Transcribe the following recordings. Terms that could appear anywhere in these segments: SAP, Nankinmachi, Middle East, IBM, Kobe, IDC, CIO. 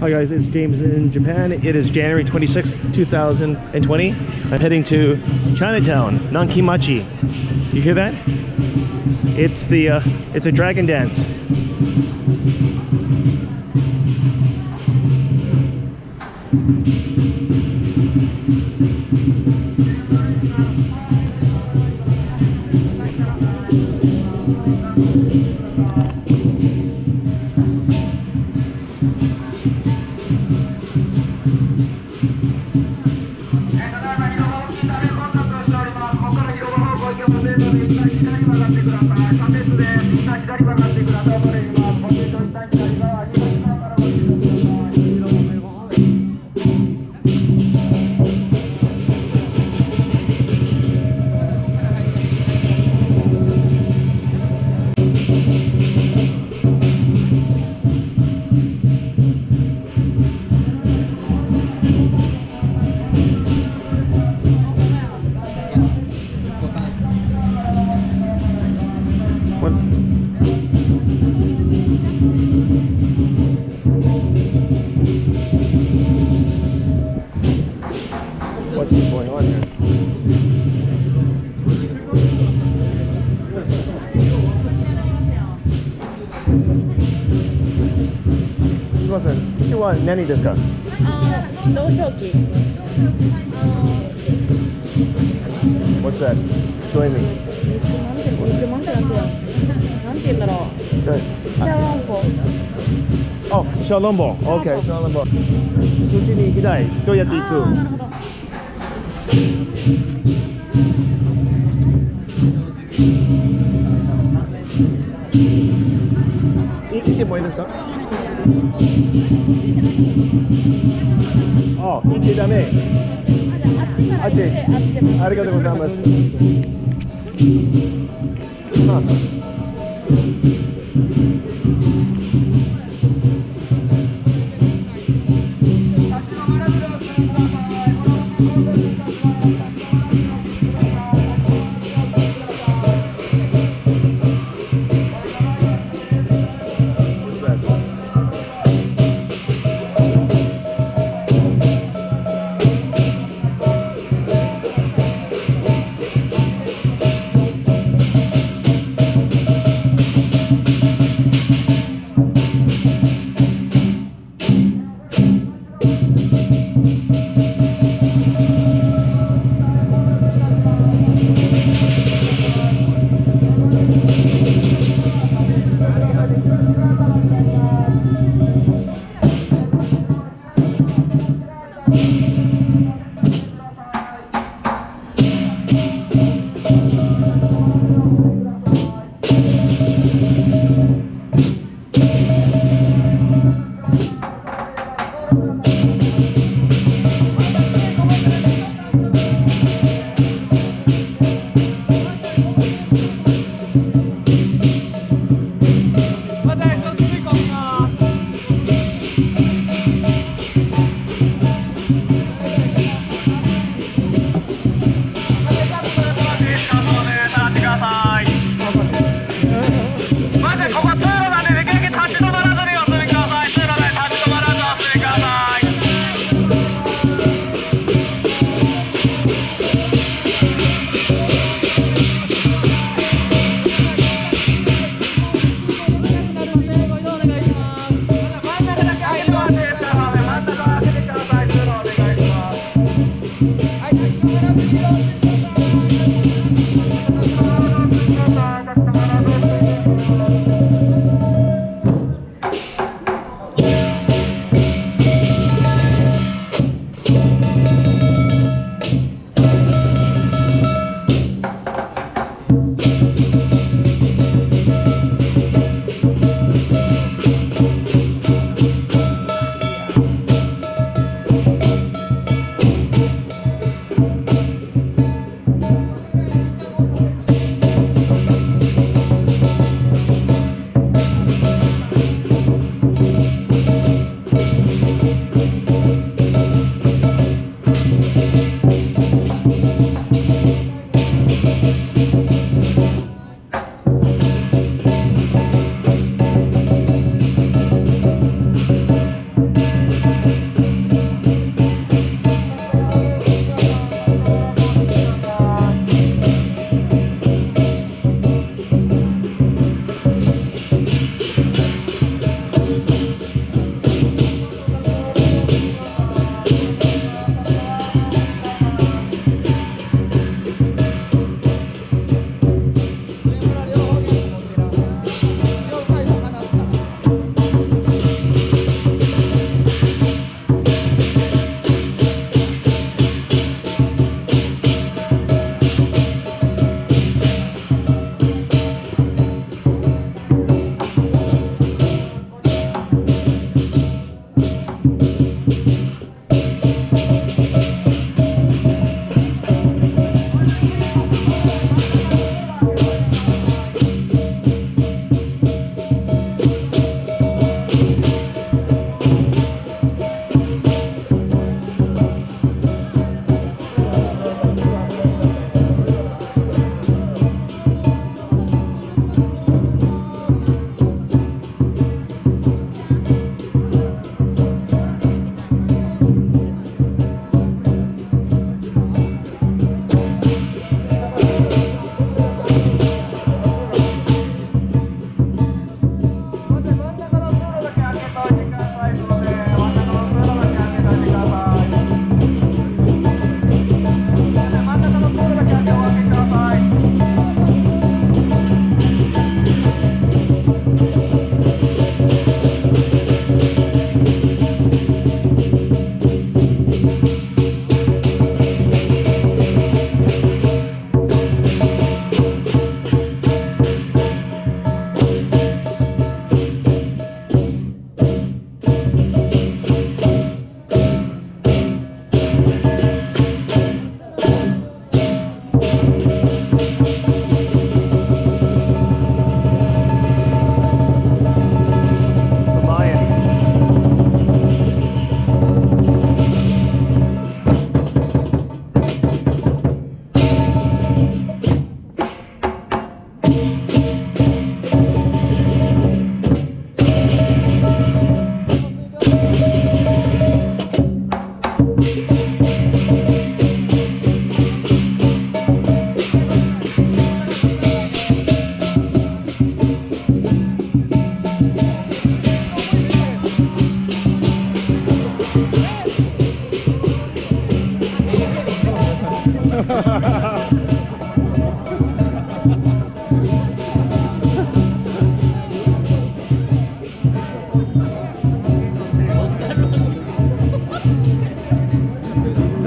Hi guys, it's James in Japan. It is January 26th, 2020. I'm heading to Chinatown, Nankinmachi. You hear that? It's the it's a dragon dance. What's going on here? What's that? Join me. Oh, Shalombo. Okay, Shalombo. Do you have to? Oh,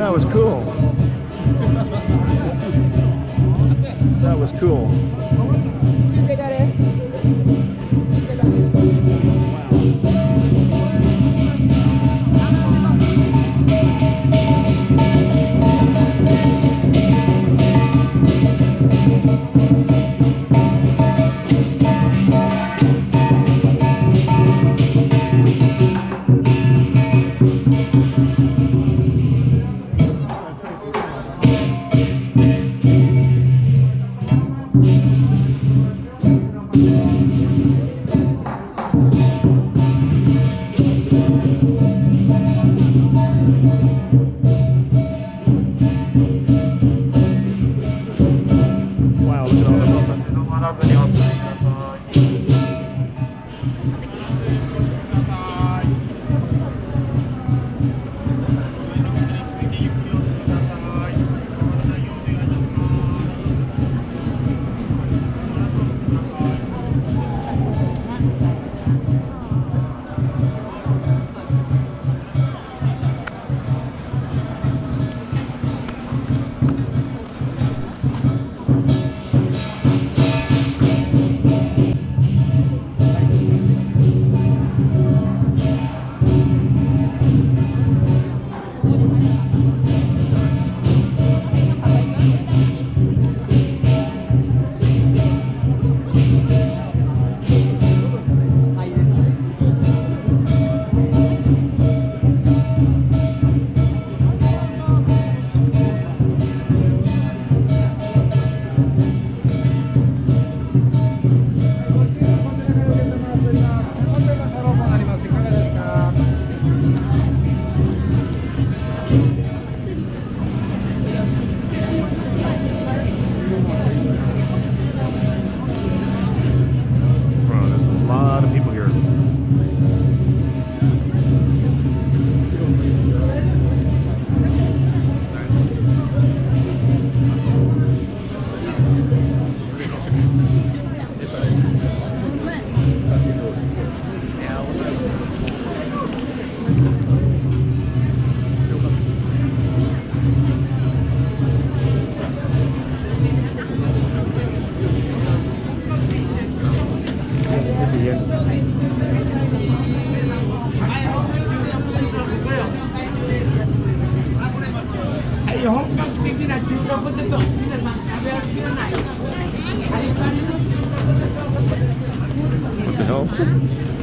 that was cool. That was cool.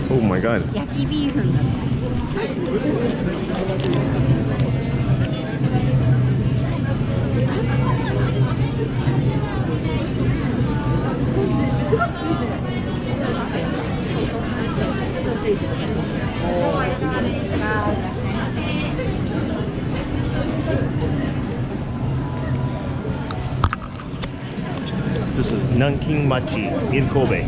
Oh my god. Yaki beef. This is Nankinmachi in Kobe.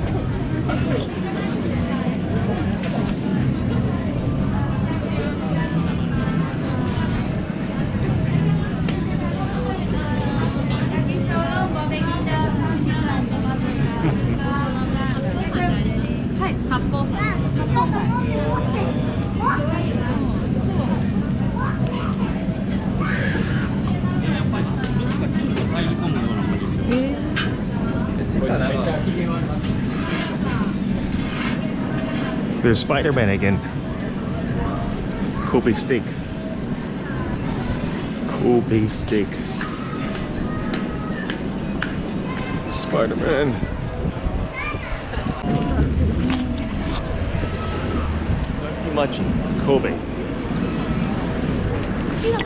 There's Spider-Man again. Kobe steak. Kobe steak. Spider-Man. Nankinmachi, Kobe.